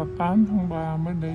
là 8 tháng 3 mới đi.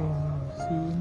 là xương.